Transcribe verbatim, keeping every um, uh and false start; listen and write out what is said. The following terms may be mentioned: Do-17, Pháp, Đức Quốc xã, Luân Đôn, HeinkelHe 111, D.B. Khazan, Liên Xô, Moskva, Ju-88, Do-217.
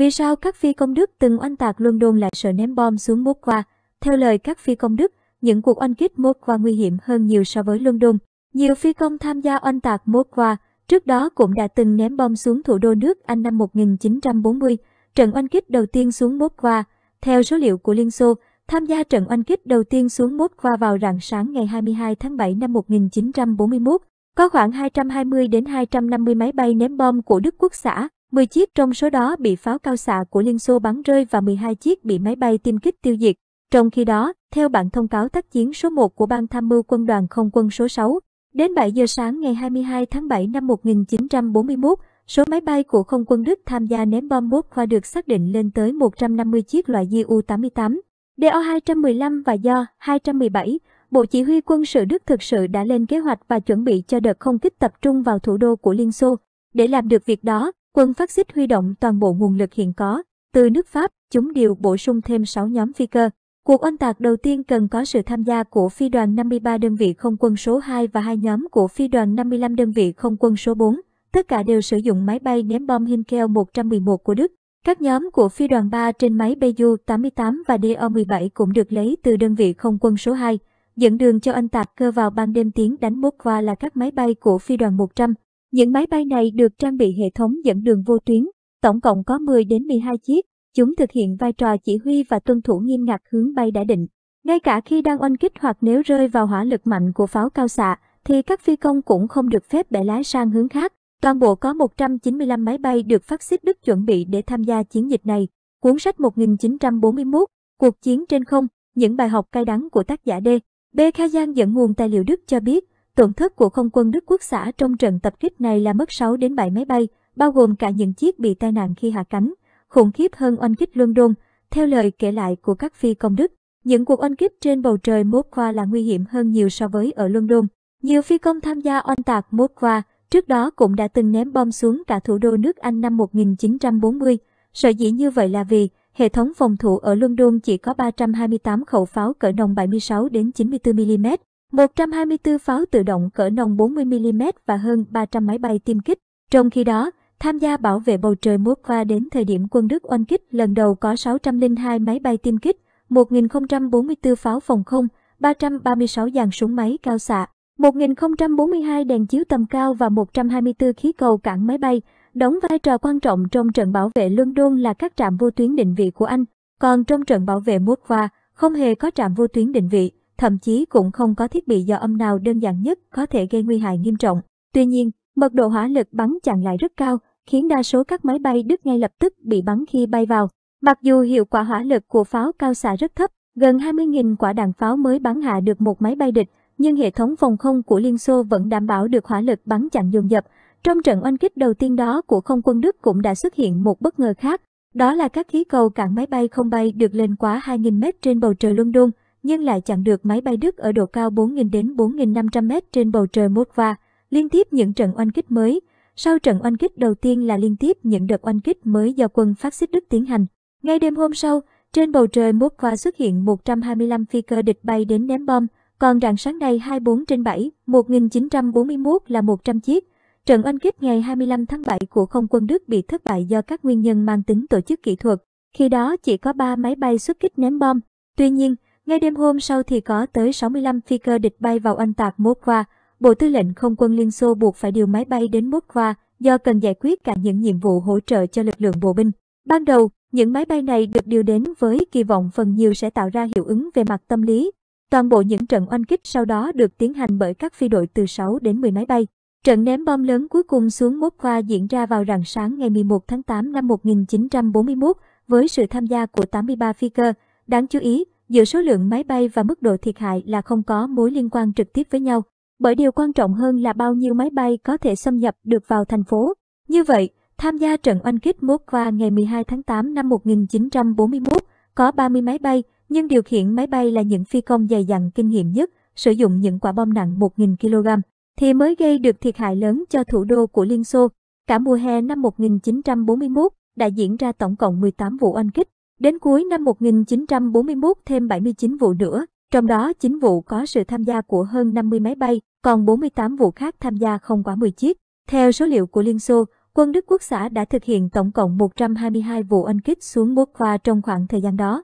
Vì sao các phi công Đức từng oanh tạc Luân Đôn lại sợ ném bom xuống Moskva? Theo lời các phi công Đức, những cuộc oanh kích Moskva nguy hiểm hơn nhiều so với Luân Đôn. Nhiều phi công tham gia oanh tạc Moskva trước đó cũng đã từng ném bom xuống thủ đô nước Anh năm một nghìn chín trăm bốn mươi. Trận oanh kích đầu tiên xuống Moskva, theo số liệu của Liên Xô, tham gia trận oanh kích đầu tiên xuống Moskva vào rạng sáng ngày hai mươi hai tháng bảy năm một nghìn chín trăm bốn mươi mốt, có khoảng hai trăm hai mươi đến hai trăm năm mươi máy bay ném bom của Đức Quốc xã, mười chiếc trong số đó bị pháo cao xạ của Liên Xô bắn rơi và mười hai chiếc bị máy bay tiêm kích tiêu diệt. Trong khi đó, theo bản thông cáo tác chiến số một của Ban Tham mưu Quân đoàn Không quân số sáu, đến bảy giờ sáng ngày hai mươi hai tháng bảy năm một nghìn chín trăm bốn mươi mốt, số máy bay của không quân Đức tham gia ném bom Moskva được xác định lên tới một trăm năm mươi chiếc loại Ju tám mươi tám, D O hai một một và Do hai một bảy. Bộ Chỉ huy quân sự Đức thực sự đã lên kế hoạch và chuẩn bị cho đợt không kích tập trung vào thủ đô của Liên Xô. Để làm được việc đó, quân phát xít huy động toàn bộ nguồn lực hiện có. Từ nước Pháp, chúng điều bổ sung thêm sáu nhóm phi cơ. Cuộc oanh tạc đầu tiên cần có sự tham gia của phi đoàn năm mươi ba đơn vị không quân số hai và hai nhóm của phi đoàn năm mươi lăm đơn vị không quân số bốn. Tất cả đều sử dụng máy bay ném bom Heinkel một một một của Đức. Các nhóm của phi đoàn ba trên máy bay Ju tám mươi tám và D O mười bảy cũng được lấy từ đơn vị không quân số hai. Dẫn đường cho oanh tạc cơ vào ban đêm tiến đánh Moskva là các máy bay của phi đoàn một trăm. Những máy bay này được trang bị hệ thống dẫn đường vô tuyến, tổng cộng có mười đến mười hai chiếc. Chúng thực hiện vai trò chỉ huy và tuân thủ nghiêm ngặt hướng bay đã định. Ngay cả khi đang oanh kích hoặc nếu rơi vào hỏa lực mạnh của pháo cao xạ, thì các phi công cũng không được phép bẻ lái sang hướng khác. Toàn bộ có một trăm chín mươi lăm máy bay được phát xít Đức chuẩn bị để tham gia chiến dịch này. Cuốn sách một nghìn chín trăm bốn mươi mốt, Cuộc chiến trên không, những bài học cay đắng của tác giả D B Khazan dẫn nguồn tài liệu Đức cho biết, tổn thất của không quân Đức Quốc xã trong trận tập kích này là mất sáu đến bảy máy bay, bao gồm cả những chiếc bị tai nạn khi hạ cánh. Khủng khiếp hơn oanh kích Luân Đôn, theo lời kể lại của các phi công Đức, những cuộc oanh kích trên bầu trời Moskva là nguy hiểm hơn nhiều so với ở Luân Đôn. Nhiều phi công tham gia oanh tạc Moskva trước đó cũng đã từng ném bom xuống cả thủ đô nước Anh năm một nghìn chín trăm bốn mươi. Sở dĩ như vậy là vì hệ thống phòng thủ ở Luân Đôn chỉ có ba trăm hai mươi tám khẩu pháo cỡ nòng bảy mươi sáu đến chín mươi tư mi li mét, một trăm hai mươi tư pháo tự động cỡ nòng bốn mươi mi li mét và hơn ba trăm máy bay tiêm kích. Trong khi đó, tham gia bảo vệ bầu trời Moskva đến thời điểm quân Đức oanh kích lần đầu có sáu trăm lẻ hai máy bay tiêm kích, một nghìn không trăm bốn mươi tư pháo phòng không, ba trăm ba mươi sáu dàn súng máy cao xạ, một nghìn không trăm bốn mươi hai đèn chiếu tầm cao và một trăm hai mươi tư khí cầu cản máy bay. Đóng vai trò quan trọng trong trận bảo vệ Luân Đôn là các trạm vô tuyến định vị của Anh. Còn trong trận bảo vệ Moskva, không hề có trạm vô tuyến định vị, thậm chí cũng không có thiết bị dò âm nào đơn giản nhất có thể gây nguy hại nghiêm trọng. Tuy nhiên, mật độ hỏa lực bắn chặn lại rất cao, khiến đa số các máy bay Đức ngay lập tức bị bắn khi bay vào. Mặc dù hiệu quả hỏa lực của pháo cao xạ rất thấp, gần hai mươi nghìn quả đạn pháo mới bắn hạ được một máy bay địch, nhưng hệ thống phòng không của Liên Xô vẫn đảm bảo được hỏa lực bắn chặn dồn dập. Trong trận oanh kích đầu tiên đó của không quân Đức cũng đã xuất hiện một bất ngờ khác, đó là các khí cầu cản máy bay không bay được lên quá hai nghìn mét trên bầu trời Luân Đôn, nhưng lại chặn được máy bay Đức ở độ cao bốn nghìn đến bốn nghìn năm trăm mét trên bầu trời Moskva. Liên tiếp những trận oanh kích mới, sau trận oanh kích đầu tiên là liên tiếp những đợt oanh kích mới do quân phát xít Đức tiến hành. Ngay đêm hôm sau, trên bầu trời Moskva xuất hiện một trăm hai mươi lăm phi cơ địch bay đến ném bom, còn rạng sáng nay hai mươi tư trên bảy, một nghìn chín trăm bốn mươi mốt là một trăm chiếc. Trận oanh kích ngày hai mươi lăm tháng bảy của không quân Đức bị thất bại do các nguyên nhân mang tính tổ chức kỹ thuật. Khi đó chỉ có ba máy bay xuất kích ném bom. Tuy nhiên, ngay đêm hôm sau thì có tới sáu mươi lăm phi cơ địch bay vào oanh tạc Moskva. Bộ Tư lệnh Không quân Liên Xô buộc phải điều máy bay đến Moskva do cần giải quyết cả những nhiệm vụ hỗ trợ cho lực lượng bộ binh. Ban đầu, những máy bay này được điều đến với kỳ vọng phần nhiều sẽ tạo ra hiệu ứng về mặt tâm lý. Toàn bộ những trận oanh kích sau đó được tiến hành bởi các phi đội từ sáu đến mười máy bay. Trận ném bom lớn cuối cùng xuống Moskva diễn ra vào rạng sáng ngày mười một tháng tám năm một nghìn chín trăm bốn mươi mốt với sự tham gia của tám mươi ba phi cơ. Đáng chú ý, giữa số lượng máy bay và mức độ thiệt hại là không có mối liên quan trực tiếp với nhau, bởi điều quan trọng hơn là bao nhiêu máy bay có thể xâm nhập được vào thành phố. Như vậy, tham gia trận oanh kích Moskva ngày mười hai tháng tám năm một nghìn chín trăm bốn mươi mốt có ba mươi máy bay, nhưng điều khiển máy bay là những phi công dày dặn kinh nghiệm nhất, sử dụng những quả bom nặng một nghìn ki lô gam. Thì mới gây được thiệt hại lớn cho thủ đô của Liên Xô. Cả mùa hè năm một nghìn chín trăm bốn mươi mốt đã diễn ra tổng cộng mười tám vụ oanh kích. Đến cuối năm một nghìn chín trăm bốn mươi mốt thêm bảy mươi chín vụ nữa, trong đó chín vụ có sự tham gia của hơn năm mươi máy bay, còn bốn mươi tám vụ khác tham gia không quá mười chiếc. Theo số liệu của Liên Xô, quân Đức Quốc xã đã thực hiện tổng cộng một trăm hai mươi hai vụ oanh kích xuống Moskva trong khoảng thời gian đó.